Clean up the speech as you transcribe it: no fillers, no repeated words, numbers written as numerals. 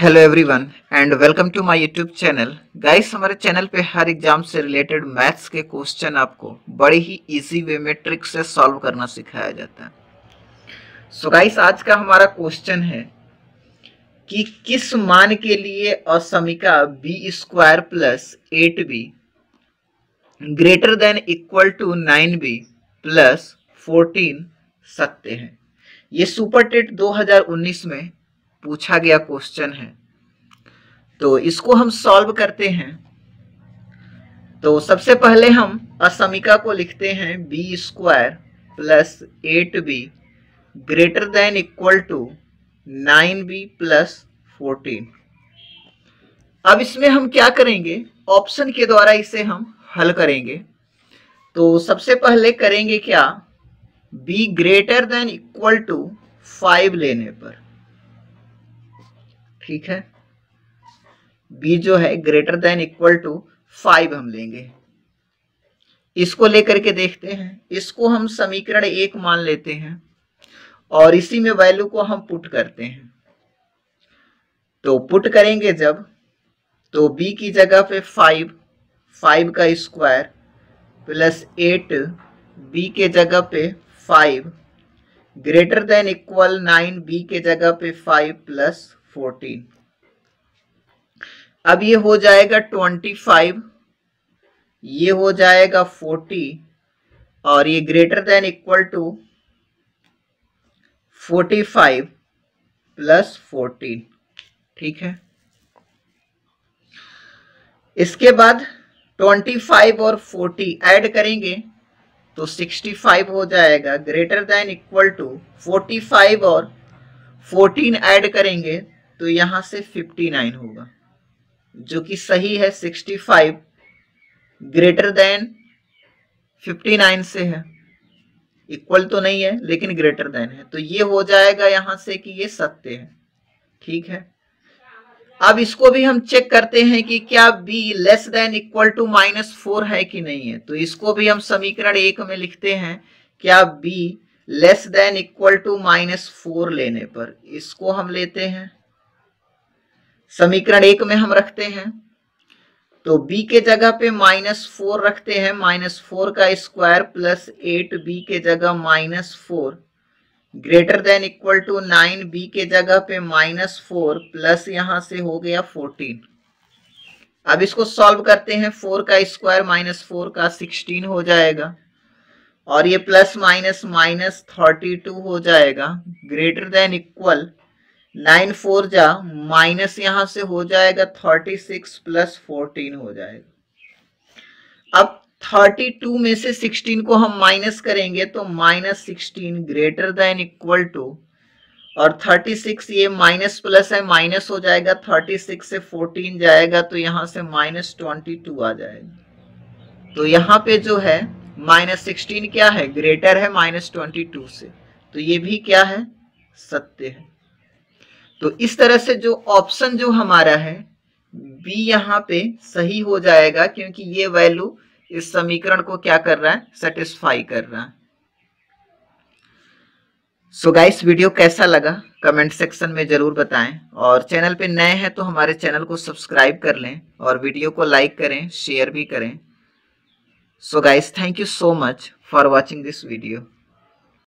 Hello everyone and welcome to my YouTube channel. Guys, हमारे channel पे हर exam से रिलेटेड मैथ्स के क्वेश्चन आपको बड़ी ही इजी वे में ट्रिक से सॉल्व करना सिखाया जाता है। सो गाइस, आज का हमारा क्वेश्चन है कि किस मान के लिए असमिका B square plus 8b greater than equal to 9b plus 14 सत्य है। ये सुपर टेट 2019 में पूछा गया क्वेश्चन है, तो इसको हम सॉल्व करते हैं। तो सबसे पहले हम असमिका को लिखते हैं B square plus 8b greater than equal to 9b plus 14। अब इसमें हम क्या करेंगे, ऑप्शन के द्वारा इसे हम हल करेंगे। तो सबसे पहले करेंगे क्या, b greater than equal to 5 लेने पर, ठीक है, b जो है ग्रेटर देन इक्वल टू 5 हम लेंगे। इसको लेकर के देखते हैं, इसको हम समीकरण 1 मान लेते हैं और इसी में वैल्यू को हम पुट करते हैं। तो पुट करेंगे जब, तो b की जगह पे 5 का स्क्वायर प्लस 8 b के जगह पे 5 ग्रेटर देन इक्वल 9 b के जगह पे 5 प्लस 14। अब ये हो जाएगा 25, ये हो जाएगा 40 और ये greater than equal to 45 plus 14, ठीक है। इसके बाद 25 और 40 ऐड करेंगे तो 65 हो जाएगा ग्रेटर देन इक्वल टू 45 और 14 ऐड करेंगे तो यहाँ से 59 होगा, जो कि सही है। 65 ग्रेटर देन 59 से है, इक्वल तो नहीं है लेकिन ग्रेटर देन है, तो ये हो जाएगा यहाँ से कि ये सत्य है, ठीक है। अब इसको भी हम चेक करते हैं कि क्या b less than equal to -4 है कि नहीं है। तो इसको भी हम समीकरण 1 में लिखते हैं, क्या b less than equal to -4 लेने पर। इसको हम लेते हैं, समीकरण 1 में हम रखते हैं, तो b के जगह पे -4 रखते हैं, -4 का स्क्वायर प्लस 8b के जगह -4 greater than equal to 9b के जगह पे -4 प्लस यहाँ से हो गया 14। अब इसको सॉल्व करते हैं, 4 का स्क्वायर -4 का 16 हो जाएगा और ये प्लस माइनस 32 हो जाएगा ग्रेटर देन इक्वल 9 4 जा माइनस यहाँ से हो जाएगा 36 प्लस 14 हो जाएगा। अब 32 में से 16 को हम माइनस करेंगे तो -16 ग्रेटर देन इक्वल टू और 36, ये माइनस प्लस है माइनस हो जाएगा, 36 से 14 जाएगा तो यहाँ से -22 आ जाएगा। तो यहाँ पे जो है -16 क्या है, ग्रेटर है -22 से, तो ये भी क्या है, सत्य है। तो इस तरह से जो ऑप्शन जो हमारा है b यहाँ पे सही हो जाएगा, क्योंकि ये वैल्यू इस समीकरण को क्या कर रहा है, सेटिस्फाई कर रहा है। सो गाइस, वीडियो कैसा लगा कमेंट सेक्शन में जरूर बताएं और चैनल पे नए हैं तो हमारे चैनल को सब्सक्राइब कर लें और वीडियो को लाइक करें, शेयर भी करें। So guys, thank you so much for watching this video.